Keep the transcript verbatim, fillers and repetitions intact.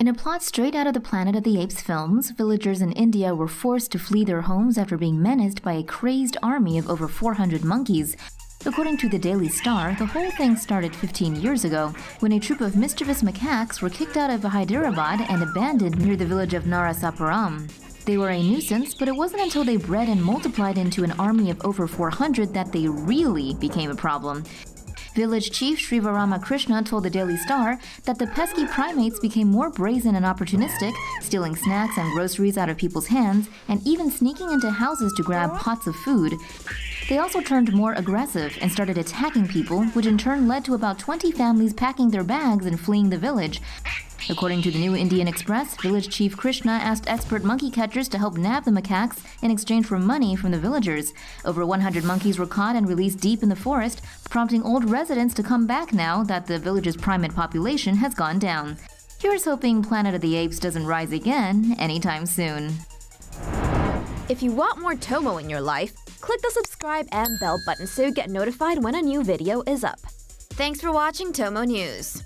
In a plot straight out of the Planet of the Apes films, villagers in India were forced to flee their homes after being menaced by a crazed army of over four hundred monkeys. According to the Daily Star, the whole thing started fifteen years ago when a troop of mischievous macaques were kicked out of Hyderabad and abandoned near the village of Narasapuram. They were a nuisance, but it wasn't until they bred and multiplied into an army of over four hundred that they really became a problem. Village chief Srivaramakrishna told the Daily Star that the pesky primates became more brazen and opportunistic, stealing snacks and groceries out of people's hands and even sneaking into houses to grab pots of food. They also turned more aggressive and started attacking people, which in turn led to about twenty families packing their bags and fleeing the village. According to the New Indian Express, village chief Krishna asked expert monkey catchers to help nab the macaques in exchange for money from the villagers. Over one hundred monkeys were caught and released deep in the forest, prompting old residents to come back now that the village's primate population has gone down. Here's hoping Planet of the Apes doesn't rise again anytime soon. If you want more Tomo in your life, click the subscribe and bell button so you get notified when a new video is up. Thanks for watching Tomo News.